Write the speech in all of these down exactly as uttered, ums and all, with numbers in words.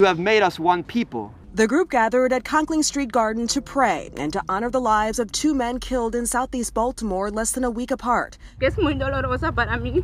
You have made us one people. The group gathered at Conkling Street Garden to pray and to honor the lives of two men killed in Southeast Baltimore less than a week apart. Es muy dolorosa para mí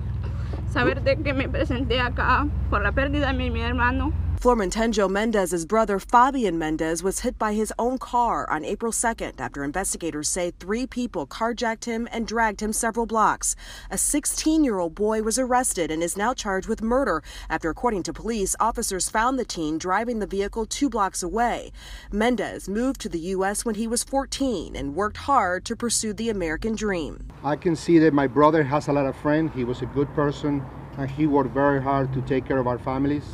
saber de que me presenté acá por la pérdida de mi hermano. Flormentenjo Mendez's brother Fabian Mendez was hit by his own car on April second after investigators say three people carjacked him and dragged him several blocks. A sixteen-year-old boy was arrested and is now charged with murder after, according to police, officers found the teen driving the vehicle two blocks away. Mendez moved to the U S when he was fourteen and worked hard to pursue the American dream. I can see that my brother has a lot of friends. He was a good person, and he worked very hard to take care of our families.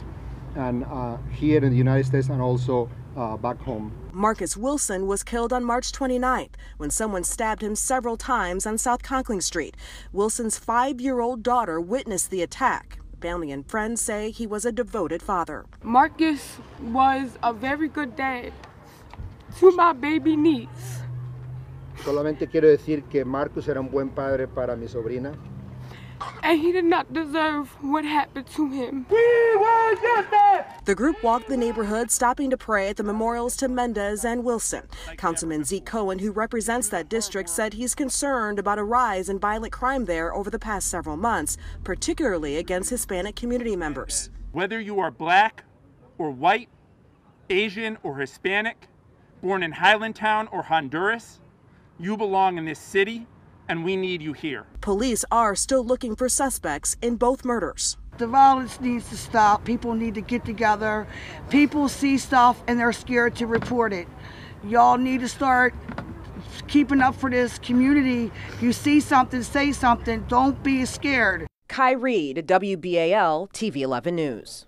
And uh, here in the United States and also uh, back home. Marcus Wilson was killed on March twenty-ninth when someone stabbed him several times on South Conkling Street. Wilson's five-year-old daughter witnessed the attack. Family and friends say he was a devoted father. Marcus was a very good dad to my baby niece. Solamente quiero decir que Marcus era un buen padre para mi sobrina. And he did not deserve what happened to him. The group walked the neighborhood, stopping to pray at the memorials to Mendez and Wilson. Councilman Zeke Cohen, who represents that district, said he's concerned about a rise in violent crime there over the past several months, particularly against Hispanic community members. Whether you are black or white, Asian or Hispanic, born in Highlandtown or Honduras, you belong in this city. And we need you here. Police are still looking for suspects in both murders. The violence needs to stop. People need to get together. People see stuff and they're scared to report it. Y'all need to start keeping up for this community. You see something, say something. Don't be scared. Kai Reed, W B A L T V eleven News.